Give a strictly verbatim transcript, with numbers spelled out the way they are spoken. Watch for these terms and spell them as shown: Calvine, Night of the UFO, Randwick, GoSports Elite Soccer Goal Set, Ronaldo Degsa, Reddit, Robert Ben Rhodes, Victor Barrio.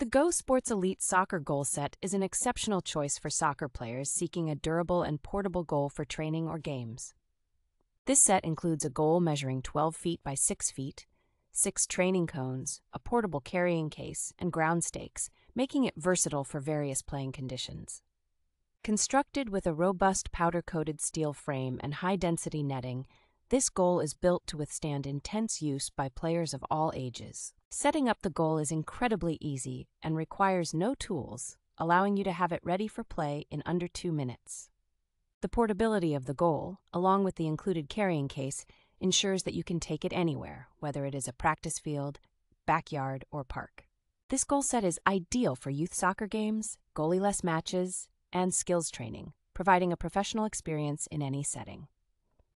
The GoSports Elite Soccer Goal Set is an exceptional choice for soccer players seeking a durable and portable goal for training or games. This set includes a goal measuring twelve feet by six feet, six training cones, a portable carrying case, and ground stakes, making it versatile for various playing conditions. Constructed with a robust powder-coated steel frame and high-density netting, this goal is built to withstand intense use by players of all ages. Setting up the goal is incredibly easy and requires no tools, allowing you to have it ready for play in under two minutes. The portability of the goal, along with the included carrying case, ensures that you can take it anywhere, whether it is a practice field, backyard, or park. This goal set is ideal for youth soccer games, goalie-less matches, and skills training, providing a professional experience in any setting.